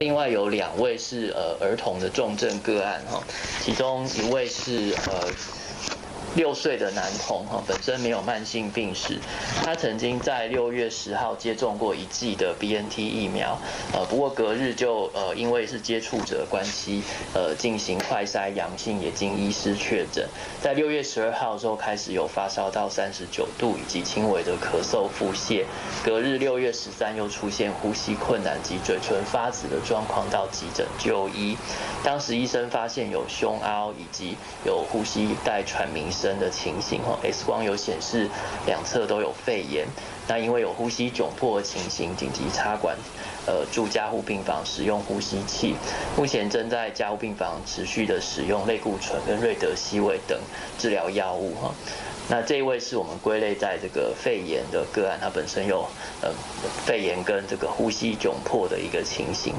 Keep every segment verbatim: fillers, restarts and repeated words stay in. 另外有两位是呃儿童的重症个案哈，其中一位是呃。 六岁的男童哈，本身没有慢性病史，他曾经在六月十号接种过一剂的 B N T 疫苗，呃，不过隔日就呃因为是接触者关系，呃进行快筛阳性，也经医师确诊，在六月十二号之后开始有发烧到三十九度以及轻微的咳嗽、腹泻，隔日六月十三又出现呼吸困难及嘴唇发紫的状况，到急诊就医，当时医生发现有胸凹以及有呼吸带喘鸣声 的情形哈 ，X 光有显示两侧都有肺炎。那因为有呼吸窘迫的情形，紧急插管，呃，住加护病房使用呼吸器。目前正在加护病房持续的使用类固醇跟瑞德西韦等治疗药物哈。那这一位是我们归类在这个肺炎的个案，它本身有呃肺炎跟这个呼吸窘迫的一个情形。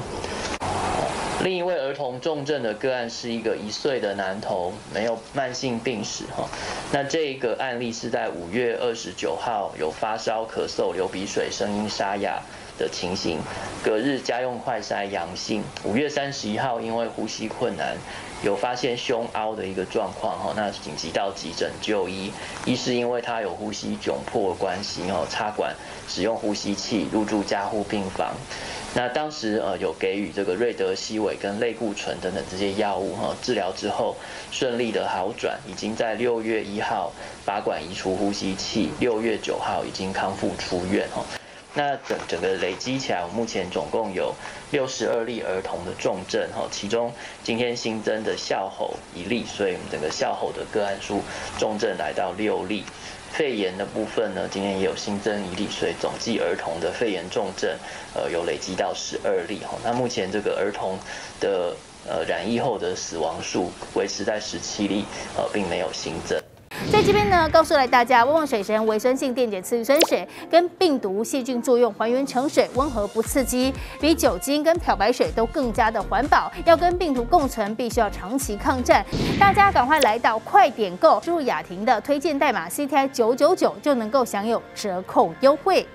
另一位儿童重症的个案是一个一岁的男童，没有慢性病史哈。那这个案例是在五月二十九号有发烧、咳嗽、流鼻水、声音沙哑的情形，隔日家用快筛阳性。五月三十一号因为呼吸困难，有发现胸凹的一个状况哈，那紧急到急诊就医，医师因为他有呼吸窘迫的关系哈，插管使用呼吸器入住加护病房。 那当时呃有给予这个瑞德西韦跟类固醇等等这些药物哈，治疗之后顺利的好转，已经在六月一号拔管移除呼吸器，六月九号已经康复出院哈。那整整个累积起来，我目前总共有六十二例儿童的重症哈，其中今天新增的哮吼一例，所以我们整个哮吼的个案数重症来到六例。 肺炎的部分呢，今天也有新增一例，所以总计儿童的肺炎重症，呃，有累积到十二例哈。那目前这个儿童的呃染疫后的死亡数维持在十七例，呃，并没有新增。 在这边呢，告诉来大家，旺旺水神维生性电解次生水跟病毒细菌作用还原成水，温和不刺激，比酒精跟漂白水都更加的环保。要跟病毒共存，必须要长期抗战。大家赶快来到快点购，输入雅婷的推荐代码 C T I 九九九就能够享有折扣优惠。